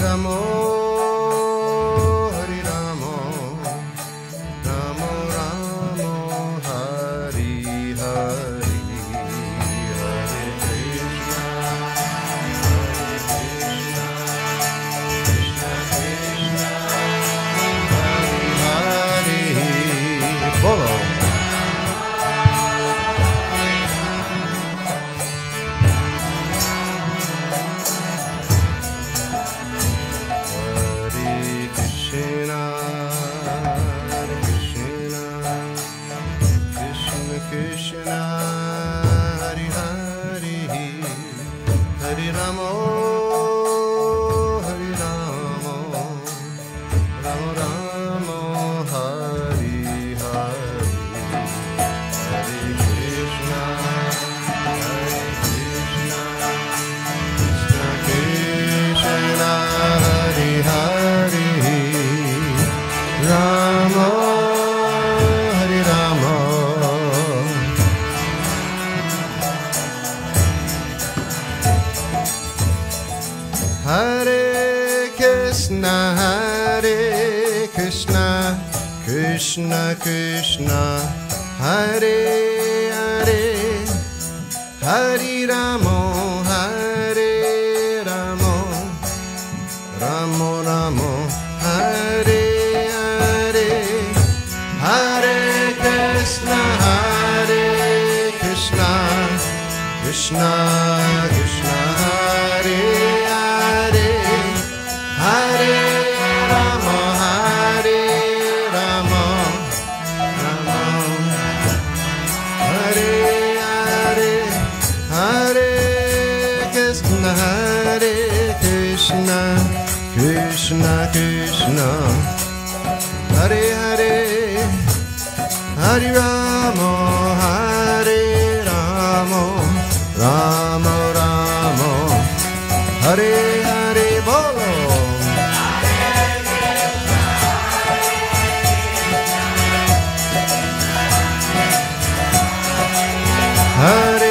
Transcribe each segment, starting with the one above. Hare Ramo, Ramo Ramo, Hari Hari, Hare Krishna, Hare Krishna, Krishna Krishna, Hare Hare. Bolo. Hare Krishna, Krishna Krishna, Hare Hare, Hare Ramo, Hare Ramo, Ramo Ramo, Hare Hare, Hare Krishna, Krishna Krishna, Hare. Krishna Krishna, Hare Hare, Hare Rama, Hare Rama, Rama Rama, Hare Hare, Bolo. Hare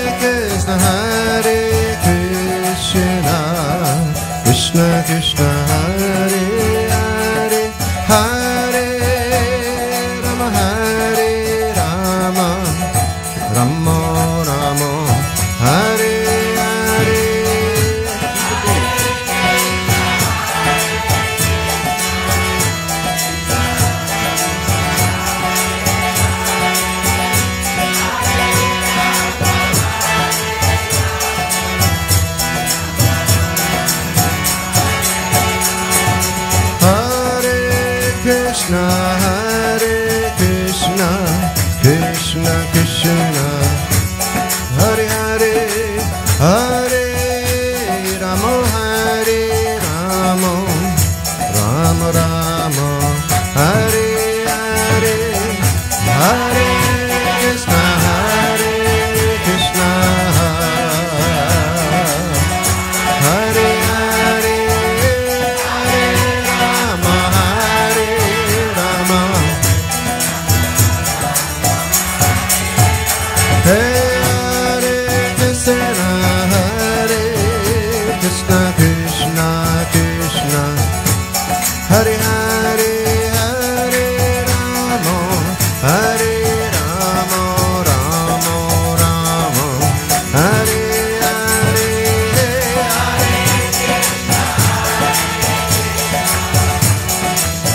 Krishna, Hare Krishna, Hare Krishna, Krishna Krishna, Hare Hare, Hare Rama, Rama Rama, Hare Hare. Hare Krishna, Krishna Krishna, Hare Hare, Hare Rama, Hare Rama, Rama Rama, Hare Hare, Hare Krishna, Hare Krishna, Hare Hare, Hare Rama, Hare. Krishna Krishna Krishna, Hare Hare, Hare Rama, Hare Rama, Rama Rama, Hare Hare, Hare Krishna, Hare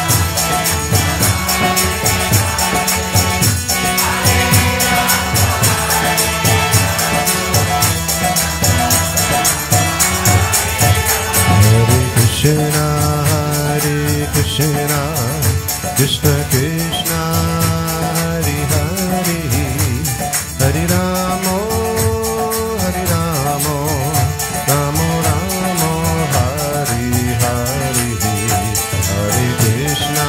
Krishna, Krishna Krishna, Hare Hare, Hare Ramo, Hare Ramo, Ramo Ramo, Hare Hare, Hare Krishna.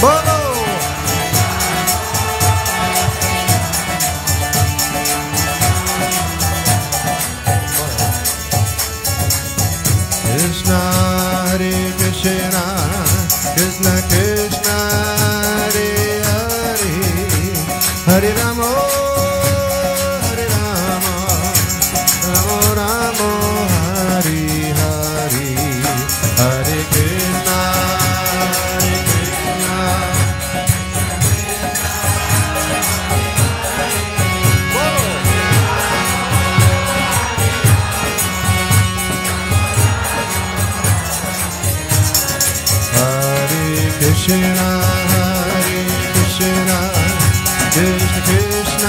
Bolo! Krishna, Krishna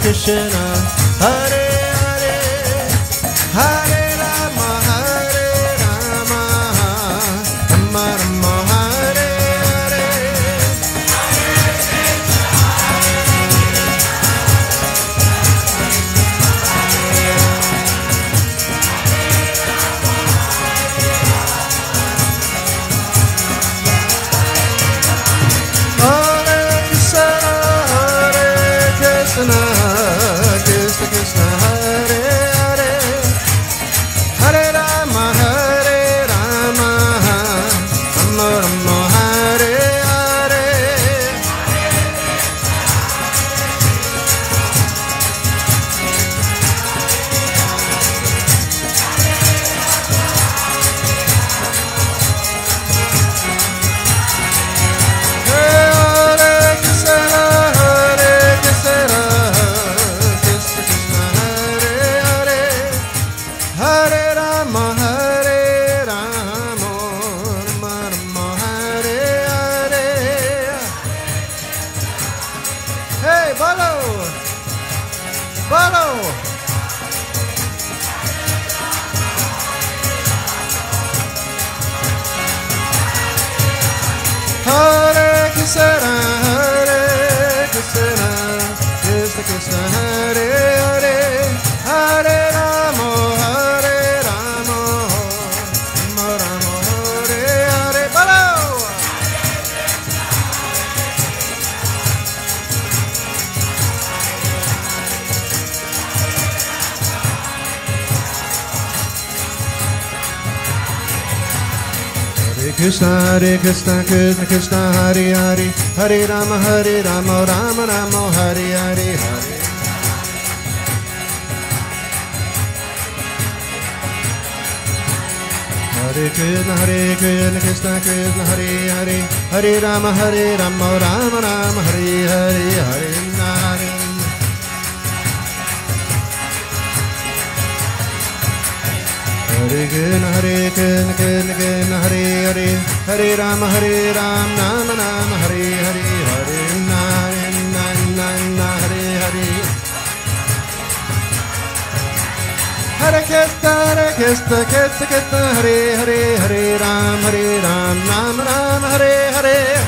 Krishna, Hare Hare, Hare Rama, Hare Rama, Rama Rama, Hare Hare, Hare Krishna, Krishna Krishna, Hare Hare, Hare Rama, Hare Rama, Hare Krishna, Krishna Krishna. Krishna Krishna, Hare Hare, Hare Rama, Hare Rama, Rama Rama, Hare Hare, Hare Krishna, Hare Krishna, Hare Rama, Hare Krishna, Hare Krishna. Krishna Hare Krishna Krishna Krishna Hare Hare Hare Rama Rama Rama Hare Hare Hare Hare Krishna Hare Krishna Krishna Krishna Hare Hare Hare Rama Rama Rama Hare Hare Hare Hare Hare Krishna Krishna Hare Hare Hare Rama Rama Rama Hare Hare Hare Na Na Na Na Hare Hare Hare Krishna Krishna Krishna Hare Hare Hare Rama Rama Rama Rama Hare Hare